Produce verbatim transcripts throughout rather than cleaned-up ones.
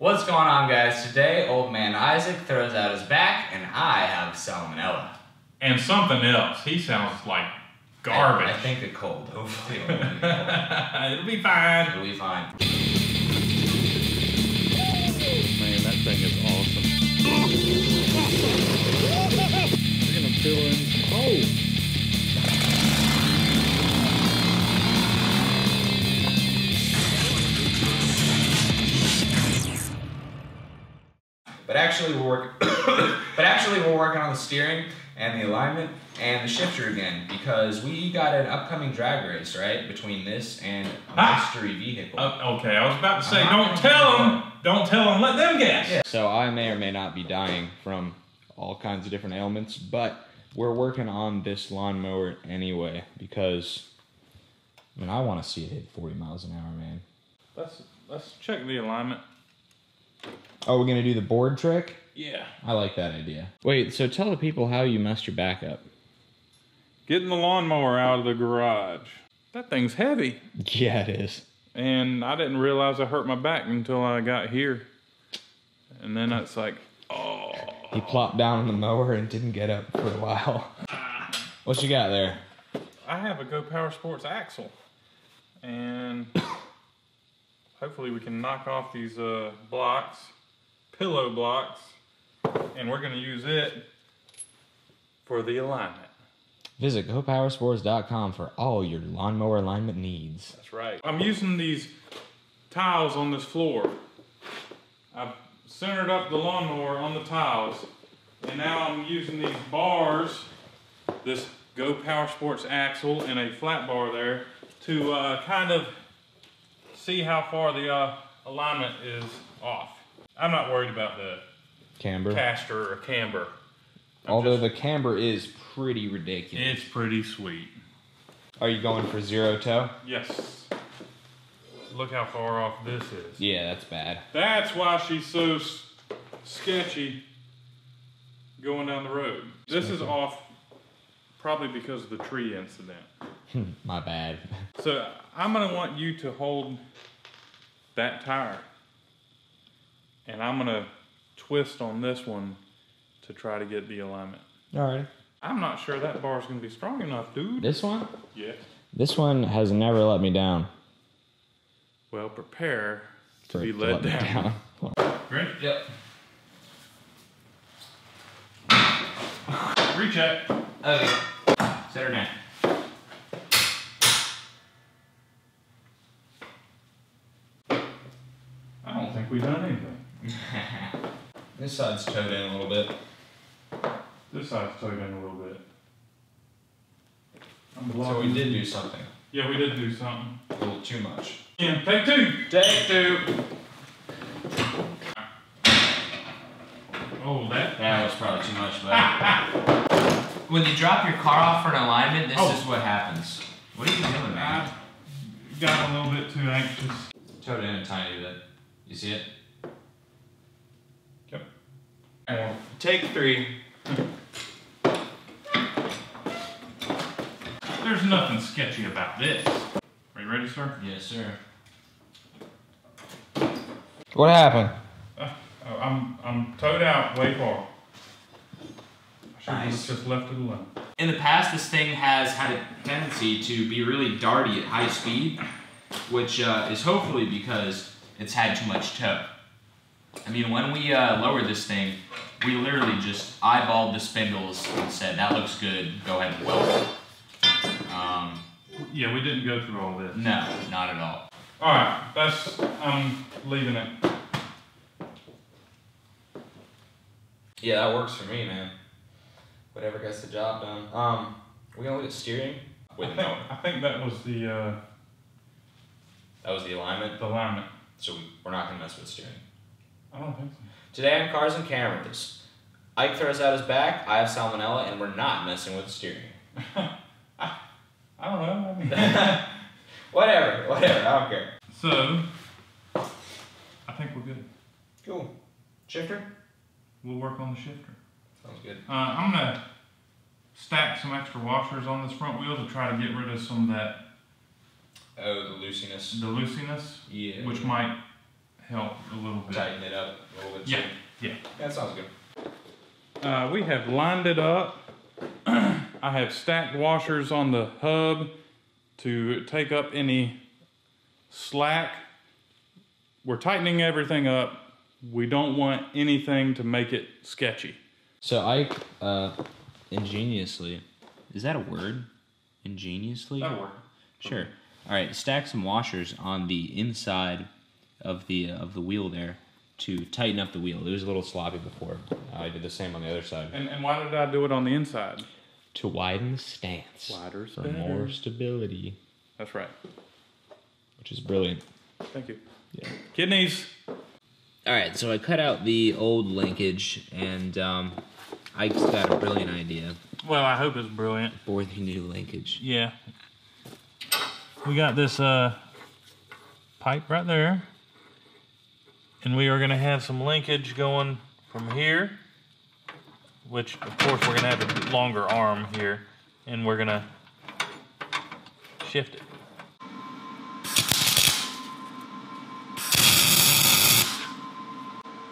What's going on, guys? Today, old man Isaac throws out his back, and I have salmonella. And something else. He sounds like garbage. I, I think the cold. Hopefully it won't be cold. It'll be fine. It'll be fine. Man, that thing is awesome. We're going to fill in some holes. But actually, we're work but actually we're working on the steering and the alignment and the shifter again, because we got an upcoming drag race, right, between this and a ah. mystery vehicle. Uh, okay, I was about to say, uh-huh. don't tell them, don't tell them, let them guess. Yeah. So I may or may not be dying from all kinds of different ailments, but we're working on this lawnmower anyway, because I mean, I want to see it hit forty miles an hour, man. Let's let's check the alignment. Oh, we're gonna do the board trick? Yeah. I like that idea. Wait, so tell the people how you messed your back up. Getting the lawnmower out of the garage. That thing's heavy. Yeah, it is. And I didn't realize I hurt my back until I got here. And then it's like, oh. He plopped down on the mower and didn't get up for a while. What you got there? I have a Go Power Sports axle. And hopefully we can knock off these uh, blocks, pillow blocks, and we're going to use it for the alignment. Visit go power sports dot com for all your lawnmower alignment needs. That's right. I'm using these tiles on this floor. I've centered up the lawnmower on the tiles, and now I'm using these bars, this Go Power Sports axle and a flat bar there, to uh, kind of see how far the uh, alignment is off. I'm not worried about the camber, caster or camber. I'm Although just, the camber is pretty ridiculous. It's pretty sweet. Are you going for zero toe? Yes. Look how far off this is. Yeah, that's bad. That's why she's so sketchy going down the road. This Sneaky. is off probably because of the tree incident. My bad. So I'm gonna want you to hold that tire, and I'm gonna twist on this one to try to get the alignment. All right. I'm not sure that bar's gonna be strong enough, dude. This one? Yeah. This one has never let me down. Well, prepare to For be let, to let down. Me down. Ready? Yep. Recheck. Okay. Set her down. We've done anything. This side's towed in a little bit. This side's towed in a little bit. I'm so we did do something. Yeah, we did do something. A little too much. Yeah, take two. Take two. Oh, that. That was probably too much, but when you drop your car off for an alignment, this oh. is what happens. What are you doing, man? I got a little bit too anxious. Towed in a tiny bit. You see it? Yep. Right. Take three. There's nothing sketchy about this. Are you ready, sir? Yes, sir. What happened? Uh, oh, I'm I'm towed out way far. I should nice. have just left it alone. In the past, this thing has had a tendency to be really darty at high speed, which uh, is hopefully because it's had too much tow. I mean, when we uh, lowered this thing, we literally just eyeballed the spindles and said, that looks good, go ahead and weld it. Um, yeah, we didn't go through all this. No, not at all. All right, that's, I'm leaving it. Yeah, that works for me, man. Whatever gets the job done. Um, we gonna look at steering? Wait, I think, no. I think that was the... Uh, that was the alignment? The alignment. So we, we're not going to mess with steering. I don't think so. Today on Cars and Cameras, Ike throws out his back, I have salmonella, and we're not messing with steering. I, I don't know. I mean, whatever, whatever, I don't care. So, I think we're good. Cool. Shifter? We'll work on the shifter. Sounds good. Uh, I'm going to stack some extra washers on this front wheel to try to get rid of some of that. Oh, the loosiness. The loosiness? Yeah. Which might help a little bit. Tighten it up a little bit. Yeah, yeah. That sounds good. Uh, we have lined it up. I have stacked washers on the hub to take up any slack. We're tightening everything up. We don't want anything to make it sketchy. So Ike, uh, ingeniously, is that a word? Ingeniously? That'll work. Sure. Okay. All right, stack some washers on the inside of the uh, of the wheel there to tighten up the wheel. It was a little sloppy before. I did the same on the other side. And, and why did I do it on the inside? To widen the stance. Wider for better. More stability. That's right. Which is brilliant. Thank you. Yeah. Kidneys. All right, so I cut out the old linkage, and um, Ike's got a brilliant idea. Well, I hope it's brilliant. For the new linkage. Yeah. We got this uh, pipe right there, and we are going to have some linkage going from here, which, of course, we're going to have a longer arm here, and we're going to shift it.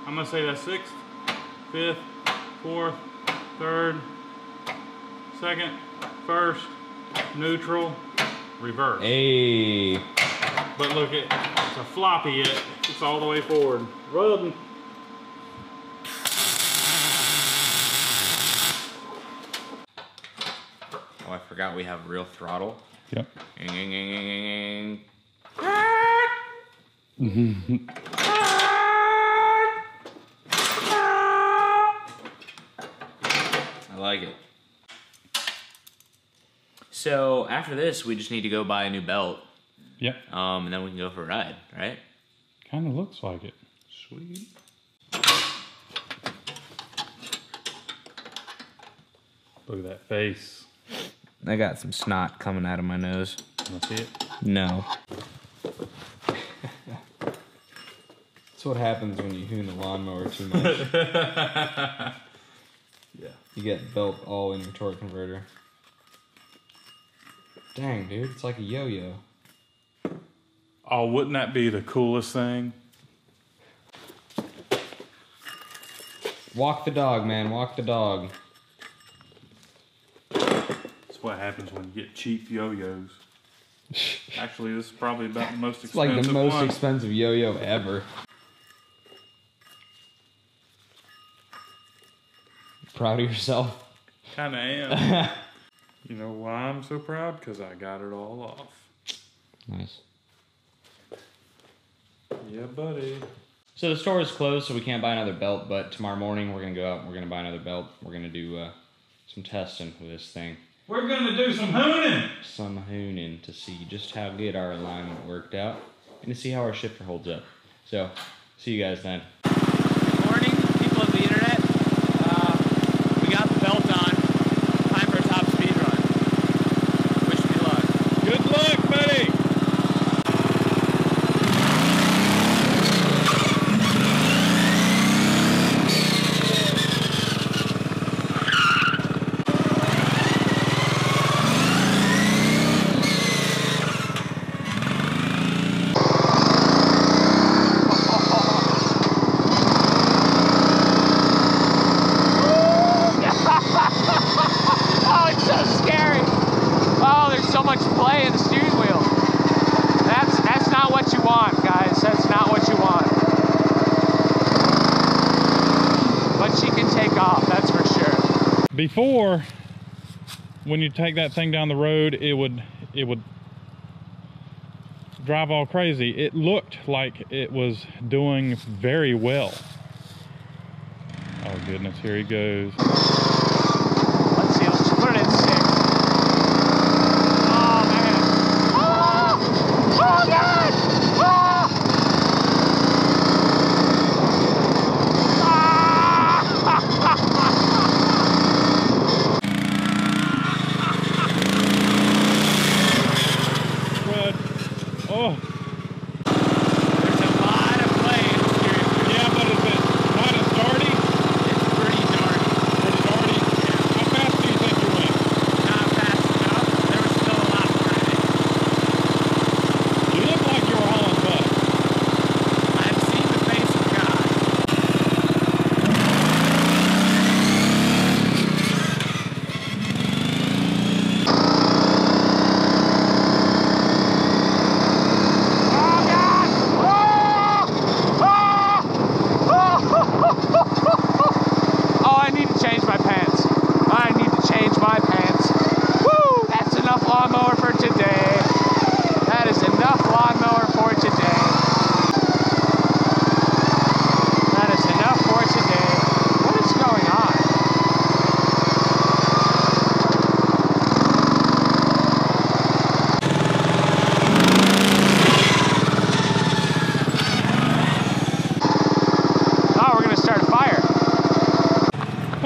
I'm gonna say that's sixth, fifth, fourth, third, second, first, neutral, reverse. Hey. But look, it, it's a floppy it. It's all the way forward. Rub. Oh, I forgot we have real throttle. Yep. I like it. So after this, we just need to go buy a new belt. Yep. Um, and then we can go for a ride, right? Kind of looks like it. Sweet. Look at that face. I got some snot coming out of my nose. Can I see it? No. That's what happens when you hoon the lawnmower too much. Yeah. You get belt all in your torque converter. Dang, dude, it's like a yo-yo. Oh, wouldn't that be the coolest thing? Walk the dog, man, walk the dog. That's what happens when you get cheap yo-yos. Actually, this is probably about the most expensive one. It's like the most one. expensive yo-yo ever. Proud of yourself? Kinda am. You know why I'm so proud? Because I got it all off. Nice. Yeah, buddy. So the store is closed, so we can't buy another belt, but tomorrow morning we're going to go out and we're going to buy another belt. We're going to do uh, some testing for this thing. We're going to do some hooning! Some hooning to see just how good our alignment worked out and to see how our shifter holds up. So, see you guys then. Before, when you take that thing down the road, it would it would drive all crazy. It looked like it was doing very well. Oh goodness, here he goes. Let's see, let's put it in six. Oh man. Oh, oh God! Dirty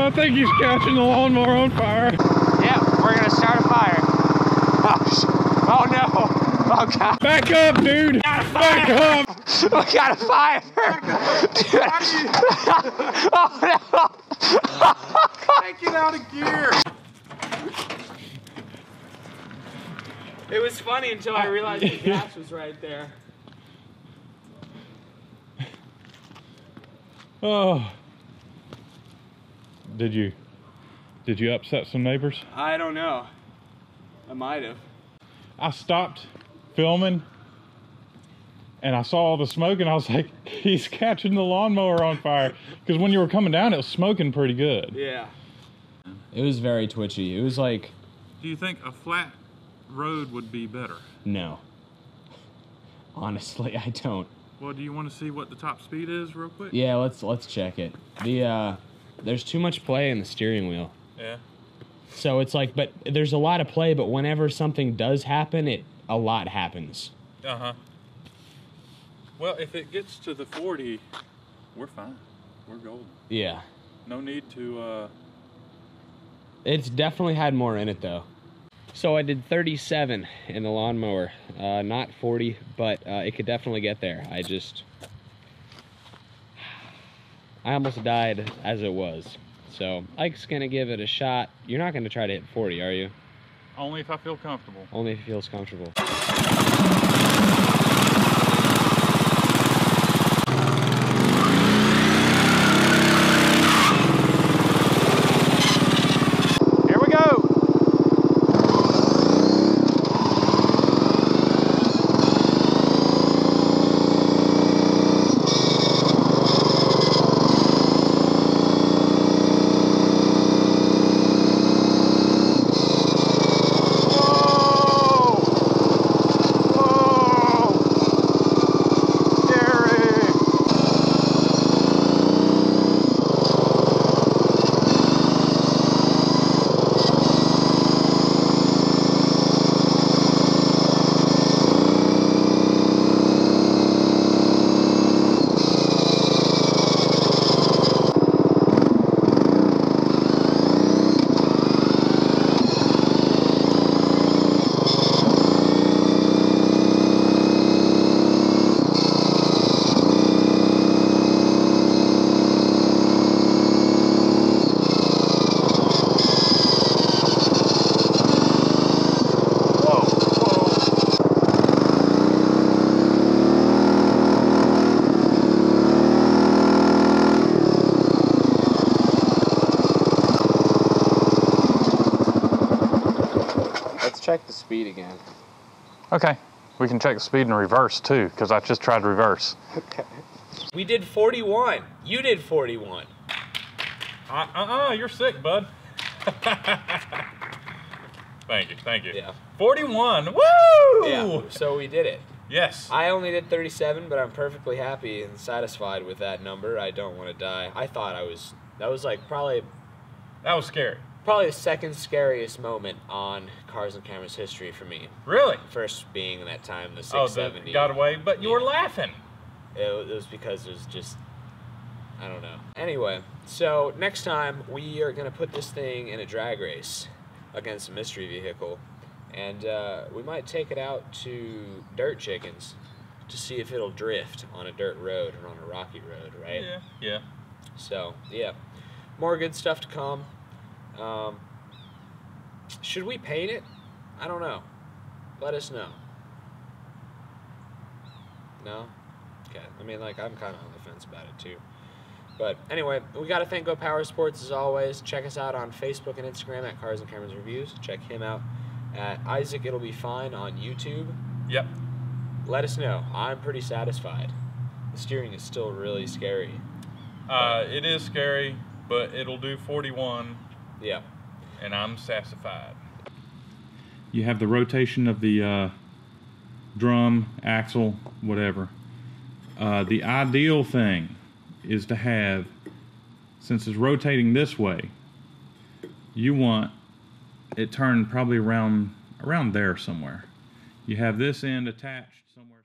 I think he's catching the lawnmower on fire. Yeah, we're gonna start a fire. Oh, oh no. Oh God. Back up, dude. Back up. We got a fire. Dude. Oh no. Take it out of gear. It was funny until I realized the gas was right there. Oh. Did you, did you upset some neighbors? I don't know. I might have. I stopped filming and I saw all the smoke and I was like, he's catching the lawnmower on fire. Because when you were coming down, it was smoking pretty good. Yeah. It was very twitchy. It was like... Do you think a flat road would be better? No. Honestly, I don't. Well, do you want to see what the top speed is real quick? Yeah, let's let's check it. The... uh There's too much play in the steering wheel. Yeah. So it's like, but there's a lot of play, but whenever something does happen, it a lot happens. Uh-huh. Well, if it gets to the forty, we're fine. We're golden. Yeah. No need to, uh... It's definitely had more in it, though. So I did thirty-seven in the lawnmower. Uh, not forty, but uh, it could definitely get there. I just... I almost died as it was. So Ike's gonna give it a shot. You're not gonna try to hit forty, are you? Only if I feel comfortable. Only if he feels comfortable. Check the speed again. Okay, we can check the speed in reverse too, because I just tried reverse. Okay. We did forty-one. You did forty-one. Uh uh, uh you're sick, bud. Thank you, thank you. Yeah. forty-one. Woo! Yeah. So we did it. Yes. I only did thirty-seven, but I'm perfectly happy and satisfied with that number. I don't want to die. I thought I was. That was like probably. That was scary. Probably the second scariest moment on Cars and Cameras history for me. Really? First being that time, the six seventy. Oh, that got away, but you yeah. were laughing. It was because it was just, I don't know. Anyway, so next time we are going to put this thing in a drag race against a mystery vehicle. And uh, we might take it out to Dirt Chickens to see if it'll drift on a dirt road or on a rocky road, right? Yeah. Yeah. So, yeah. More good stuff to come. Um, should we paint it? I don't know. Let us know. No? Okay. I mean, like, I'm kind of on the fence about it, too. But, anyway, we got to thank Go Power Sports, as always. Check us out on Facebook and Instagram at Cars and Cameras Reviews. Check him out at Isaac It'll Be Fine on YouTube. Yep. Let us know. I'm pretty satisfied. The steering is still really scary. Uh, it is scary, but it'll do forty-one. Yeah. And I'm satisfied. You have the rotation of the uh, drum, axle, whatever. Uh, the ideal thing is to have, since it's rotating this way, you want it turned probably around around there somewhere. You have this end attached somewhere.